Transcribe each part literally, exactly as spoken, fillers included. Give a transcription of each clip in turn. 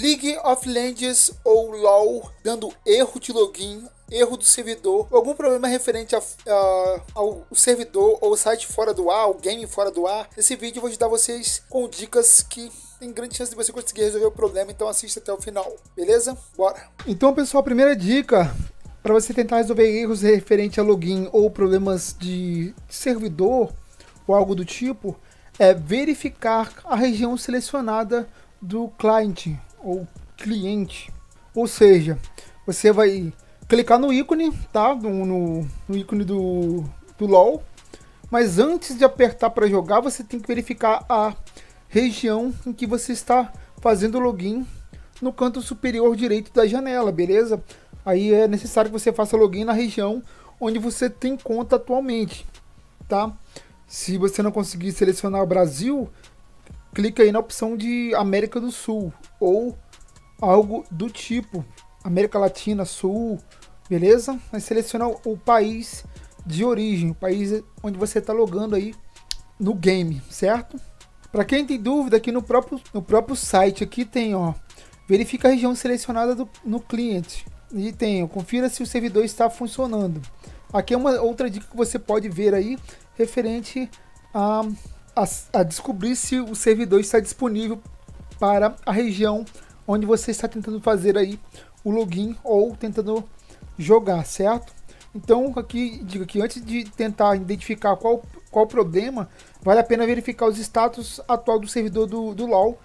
League of Legends ou LoL dando erro de login, erro do servidor, algum problema referente a, a, ao servidor ou site fora do ar, o game fora do ar. Esse vídeo eu vou ajudar vocês com dicas que tem grande chance de você conseguir resolver o problema, então assista até o final, beleza? Bora! Então pessoal, a primeira dica para você tentar resolver erros referente a login ou problemas de servidor ou algo do tipo é verificar a região selecionada do client ou cliente, ou seja, você vai clicar no ícone, tá? No, no, no ícone do, do LoL, mas antes de apertar para jogar, você tem que verificar a região em que você está fazendo o login no canto superior direito da janela, beleza? Aí é necessário que você faça login na região onde você tem conta atualmente, tá? Se você não conseguir selecionar o Brasil, clica aí na opção de América do Sul ou algo do tipo, América Latina, Sul, beleza? Mas seleciona o país de origem, o país onde você está logando aí no game, certo? Para quem tem dúvida, aqui no próprio, no próprio site aqui tem, ó, verifica a região selecionada do, no cliente e tem, ó, confira se o servidor está funcionando. Aqui é uma outra dica que você pode ver aí referente a A, a descobrir se o servidor está disponível para a região onde você está tentando fazer aí o login ou tentando jogar, certo? Então aqui digo que antes de tentar identificar qual qual problema, vale a pena verificar os status atual do servidor do, do LoL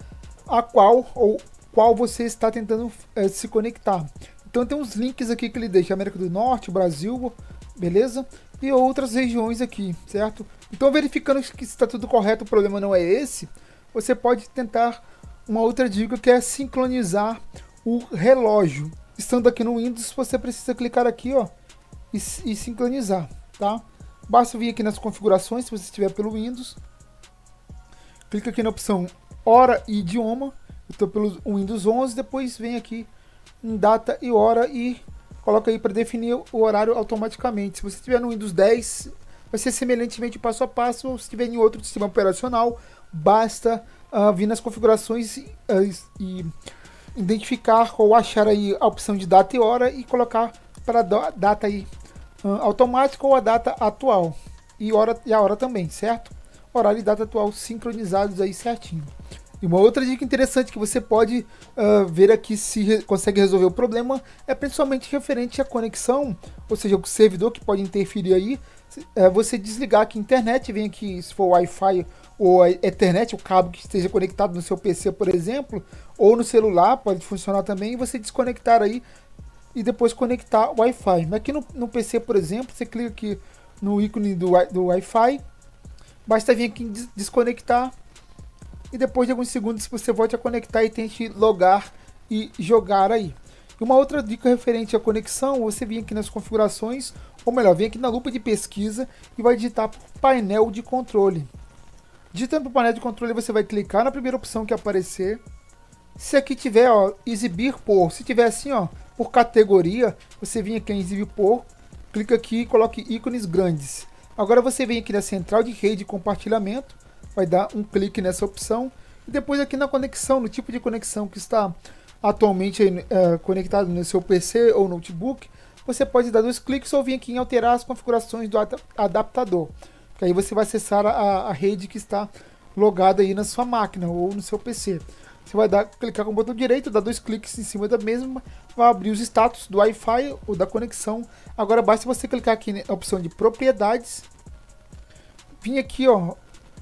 a qual ou qual você está tentando é, se conectar. Então tem uns links aqui que ele deixa, América do Norte, Brasil, beleza? E outras regiões aqui, certo? Então verificando que está tudo correto, o problema não é esse, você pode tentar uma outra dica que é sincronizar o relógio. Estando aqui no Windows, você precisa clicar aqui, ó, e, e sincronizar, tá? Basta vir aqui nas configurações, se você estiver pelo Windows, clica aqui na opção hora e idioma, eu estou pelo Windows onze, depois vem aqui em data e hora e coloca aí para definir o horário automaticamente. Se você estiver no Windows dez, vai ser semelhantemente passo a passo, ou se estiver em outro sistema operacional, basta uh, vir nas configurações e, uh, e identificar ou achar aí a opção de data e hora e colocar para a data aí uh, automática ou a data atual e, hora, e a hora também, certo? Horário e data atual sincronizados aí certinho. E uma outra dica interessante que você pode uh, ver aqui se re consegue resolver o problema é principalmente referente à conexão, ou seja, o servidor que pode interferir aí, é você desligar aqui a internet, vem aqui se for Wi-Fi ou a ethernet, o cabo que esteja conectado no seu P C, por exemplo, ou no celular, pode funcionar também, e você desconectar aí e depois conectar Wi-Fi. Aqui no, no P C, por exemplo, você clica aqui no ícone do, do Wi-Fi, basta vir aqui em des desconectar, e depois de alguns segundos você volte a conectar e tente logar e jogar aí. E uma outra dica referente à conexão, você vem aqui nas configurações, ou melhor, vem aqui na lupa de pesquisa e vai digitar por painel de controle. Digitando por painel de controle, você vai clicar na primeira opção que aparecer. Se aqui tiver, ó, exibir por, se tiver assim, ó, por categoria, você vem aqui em exibir por, clica aqui e coloque ícones grandes. Agora você vem aqui na central de rede e compartilhamento, vai dar um clique nessa opção e depois aqui na conexão, no tipo de conexão que está atualmente é, conectado no seu P C ou notebook, você pode dar dois cliques ou vir aqui em alterar as configurações do adaptador, que aí você vai acessar a, a rede que está logada aí na sua máquina ou no seu P C. Você vai dar, clicar com o botão direito, dar dois cliques em cima da mesma, vai abrir os status do Wi-Fi ou da conexão. Agora basta você clicar aqui na opção de propriedades, vir aqui, ó,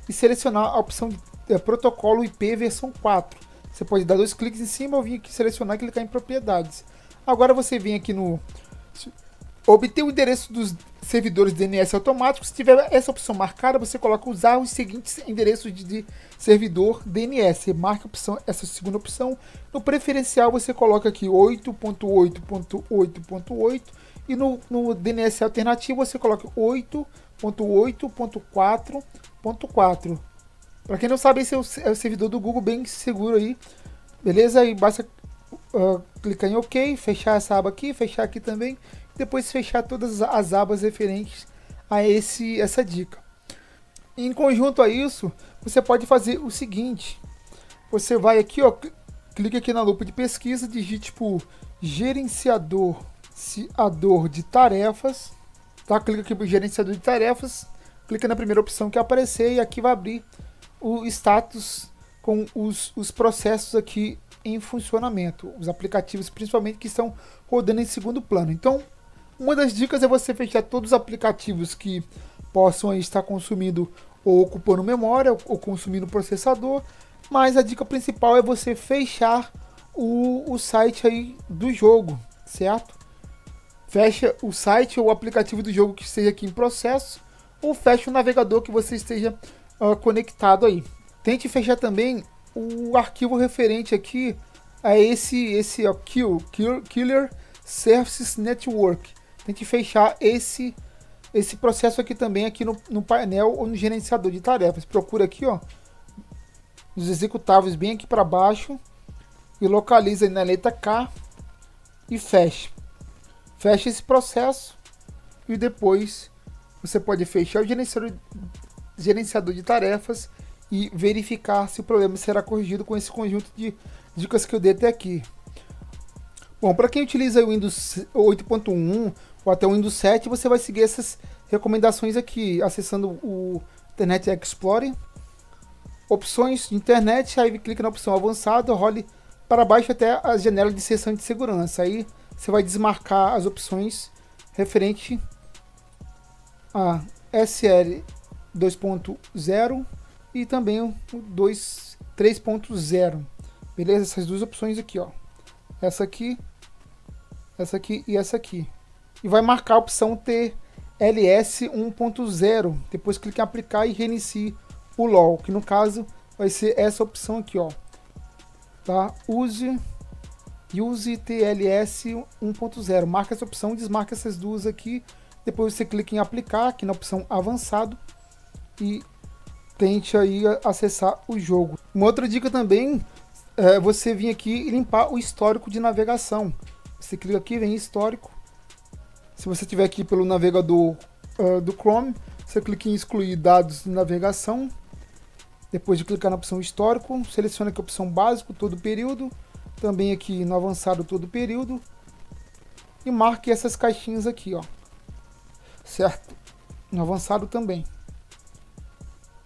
e selecionar a opção de é, protocolo I P versão quatro. Você pode dar dois cliques em cima ou vir aqui selecionar e clicar em propriedades. Agora você vem aqui no obter o endereço dos servidores D N S automáticos. Se tiver essa opção marcada, você coloca usar os seguintes endereços de, de servidor D N S. Você marca a opção, essa segunda opção. No preferencial você coloca aqui oito ponto oito ponto oito ponto oito e no, no D N S alternativo você coloca oito ponto oito ponto quatro ponto quatro. Para quem não sabe, esse é o servidor do Google, bem seguro aí, beleza? E basta uh, clicar em OK, fechar essa aba aqui, fechar aqui também, depois fechar todas as abas referentes a esse essa dica. Em conjunto a isso, você pode fazer o seguinte: você vai aqui, ó, clique aqui na lupa de pesquisa, digite por gerenciador gerenciador de tarefas, tá? Clica aqui por gerenciador de tarefas, clica na primeira opção que aparecer e aqui vai abrir o status com os, os processos aqui em funcionamento, os aplicativos principalmente que estão rodando em segundo plano. Então, uma das dicas é você fechar todos os aplicativos que possam aí estar consumindo ou ocupando memória ou, ou consumindo processador, mas a dica principal é você fechar o, o site aí do jogo, certo? Fecha o site ou o aplicativo do jogo que esteja aqui em processo, ou fecha o navegador que você esteja uh, conectado aí. Tente fechar também o arquivo referente aqui a esse, esse uh, Kill, Kill, Killer Services Network. Tente fechar esse esse processo aqui também aqui no, no painel ou no gerenciador de tarefas. Procura aqui, ó, nos executáveis bem aqui para baixo e localiza aí na letra K e fecha. Fecha esse processo e depois você pode fechar o gerenciador, gerenciador de tarefas e verificar se o problema será corrigido com esse conjunto de dicas que eu dei até aqui. Bom, para quem utiliza o Windows oito ponto um ou até o Windows sete, você vai seguir essas recomendações aqui, acessando o Internet Explorer, opções de internet, aí clica na opção avançado, role para baixo até a janela de seção de segurança, aí você vai desmarcar as opções referente a S S L dois ponto zero e também o três ponto zero, beleza? Essas duas opções aqui, ó, essa aqui, essa aqui e essa aqui, e vai marcar a opção T L S um ponto zero, depois clica em aplicar e reinicie o L O L, que no caso vai ser essa opção aqui, ó, tá? Use, use T L S um ponto zero, marca essa opção, desmarca essas duas aqui, depois você clica em aplicar, aqui na opção avançado, e tente aí acessar o jogo. Uma outra dica também é você vir aqui e limpar o histórico de navegação. Você clica aqui, vem em histórico. Se você tiver aqui pelo navegador uh, do Chrome, você clica em excluir dados de navegação. Depois de clicar na opção histórico, seleciona aqui a opção básico, todo período. Também aqui no avançado, todo período. E marque essas caixinhas aqui, ó. Certo? No avançado também.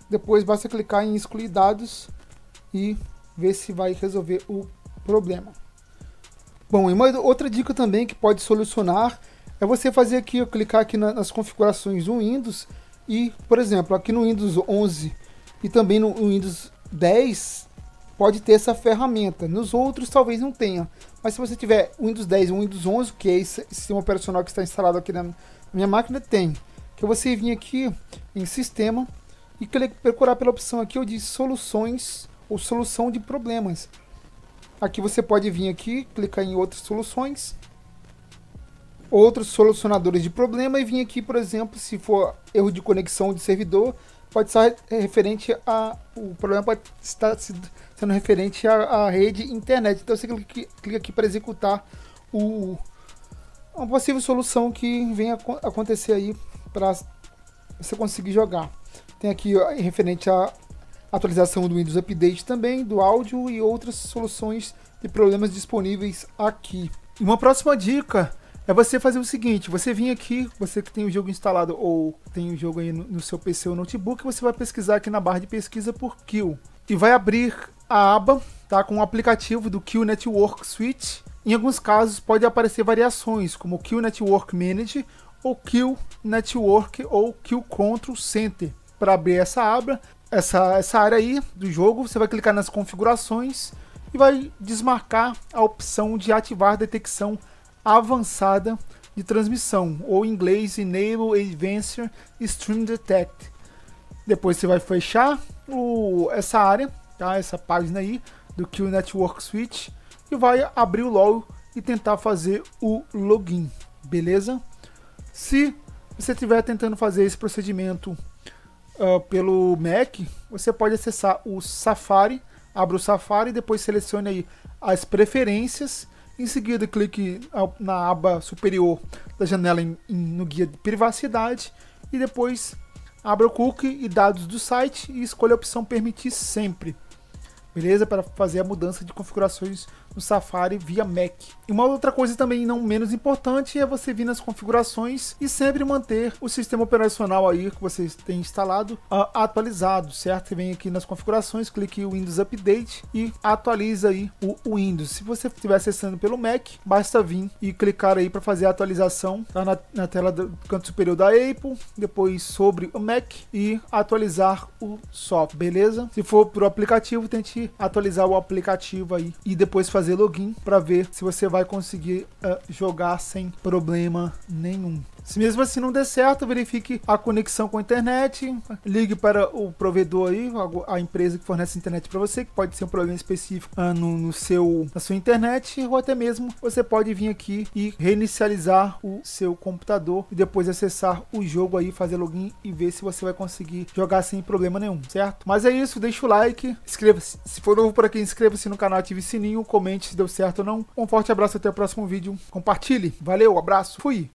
Depois basta clicar em excluir dados e ver se vai resolver o problema. Bom, e uma outra dica também que pode solucionar é você fazer aqui, clicar aqui nas configurações do Windows e, por exemplo, aqui no Windows onze e também no Windows dez pode ter essa ferramenta. Nos outros talvez não tenha, mas se você tiver Windows dez ou Windows onze, que é esse sistema operacional que está instalado aqui na minha máquina, tem. Que você vir aqui em sistema e procurar pela opção aqui de soluções ou solução de problemas. Aqui você pode vir aqui, clicar em outras soluções, outros solucionadores de problema e vir aqui, por exemplo, se for erro de conexão de servidor, pode estar referente a, o problema pode estar sendo referente à, à rede internet. Então você clica, clica aqui para executar o, uma possível solução que venha a acontecer aí para você conseguir jogar. Tem aqui ó, referente à atualização do Windows Update também, do áudio e outras soluções de problemas disponíveis aqui. E uma próxima dica é você fazer o seguinte, você vir aqui, você que tem o jogo instalado ou tem o jogo aí no, no seu P C ou notebook, você vai pesquisar aqui na barra de pesquisa por Kill. E vai abrir a aba, tá, com o aplicativo do Kill Network Switch. Em alguns casos pode aparecer variações, como Kill Network Manage ou Kill Network ou Kill Control Center. Para abrir essa aba, essa, essa área aí do jogo, você vai clicar nas configurações e vai desmarcar a opção de ativar detecção avançada de transmissão, ou em inglês, Enable Advanced Stream Detect. Depois você vai fechar o, essa área, tá? Essa página aí do Kill Network Switch e vai abrir o L O L e tentar fazer o login, beleza? Se você estiver tentando fazer esse procedimento Uh, pelo Mac, você pode acessar o Safari, abra o Safari, depois selecione aí as preferências, em seguida clique na aba superior da janela em, em, no guia de privacidade e depois abra o cookie e dados do site e escolha a opção permitir sempre, beleza? Para fazer a mudança de configurações no Safari via Mac. E uma outra coisa também não menos importante é você vir nas configurações e sempre manter o sistema operacional aí que você tem instalado uh, atualizado, certo? Você vem aqui nas configurações, clique em Windows Update e atualiza aí o Windows. Se você estiver acessando pelo Mac, basta vir e clicar aí para fazer a atualização, tá na, na tela do canto superior da Apple, depois sobre o Mac e atualizar o software, beleza? Se for para o aplicativo, tente atualizar o aplicativo aí e depois fazer login para ver se você vai conseguir uh, jogar sem problema nenhum. Se mesmo assim não der certo, verifique a conexão com a internet, ligue para o provedor aí, a empresa que fornece internet para você, que pode ser um problema específico uh, no, no seu, na sua internet, ou até mesmo você pode vir aqui e reinicializar o seu computador e depois acessar o jogo aí, fazer login e ver se você vai conseguir jogar sem problema nenhum, certo? Mas é isso, deixa o like, inscreva-se, se for novo por aqui, inscreva-se no canal, ative o sininho, comente se deu certo ou não. Um forte abraço, até o próximo vídeo, compartilhe, valeu, abraço, fui!